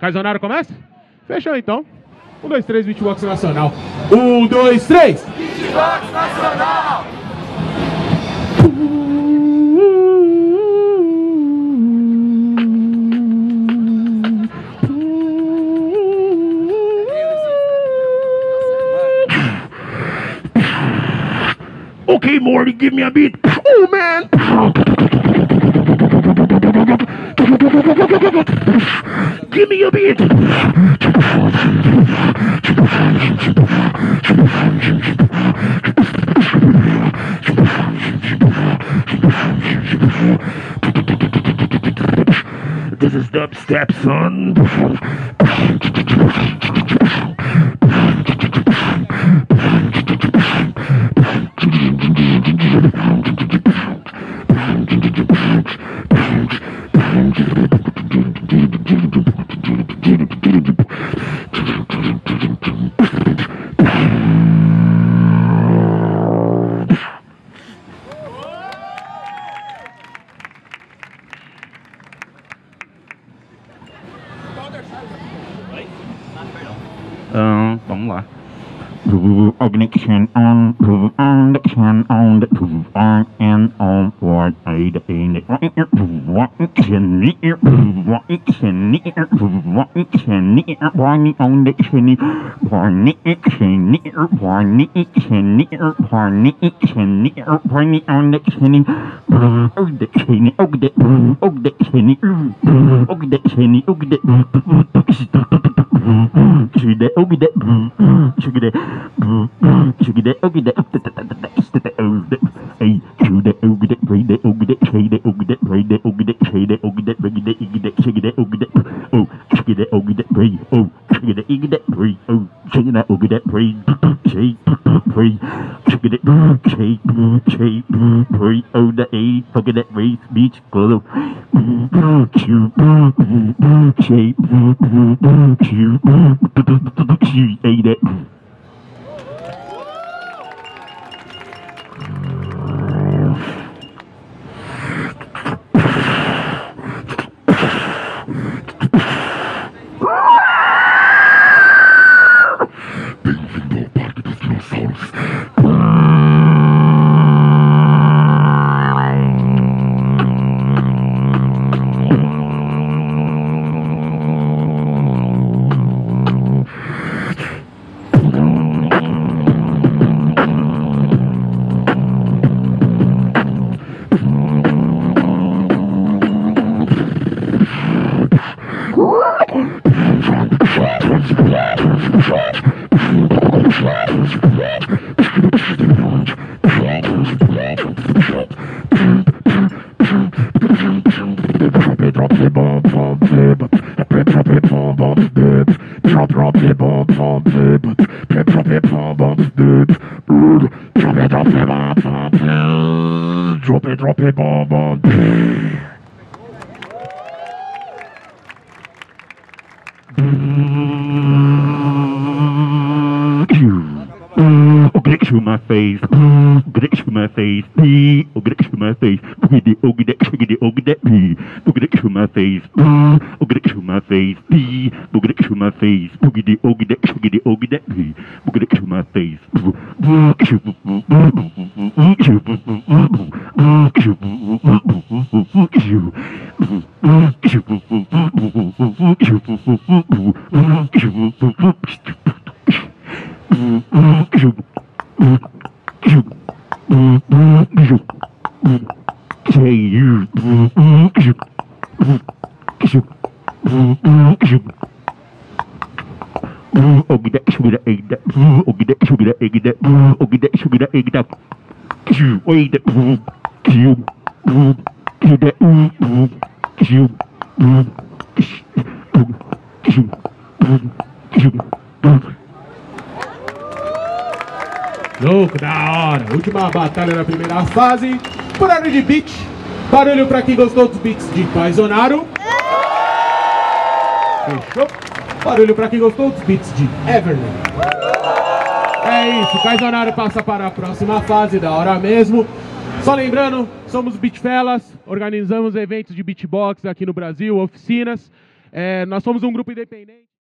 Kaizonaro começa? Fechou então. 1, 2, 3, beatbox nacional. 1, 2, 3. Beatbox nacional. Okay, Morty, give me a beat. Oh, man. Give me a beat. This is dubstep, son. Vamos lá. Louco, da hora! Última batalha da primeira fase. Barulho de beat. Barulho pra quem gostou dos beats de Kaizonaro. Fechou? Barulho pra quem gostou dos beats de Everlen. É isso, Kaizonaro passa para a próxima fase, da hora mesmo. Só lembrando, somos Beatfellas, organizamos eventos de beatbox aqui no Brasil, oficinas. Nós somos um grupo independente.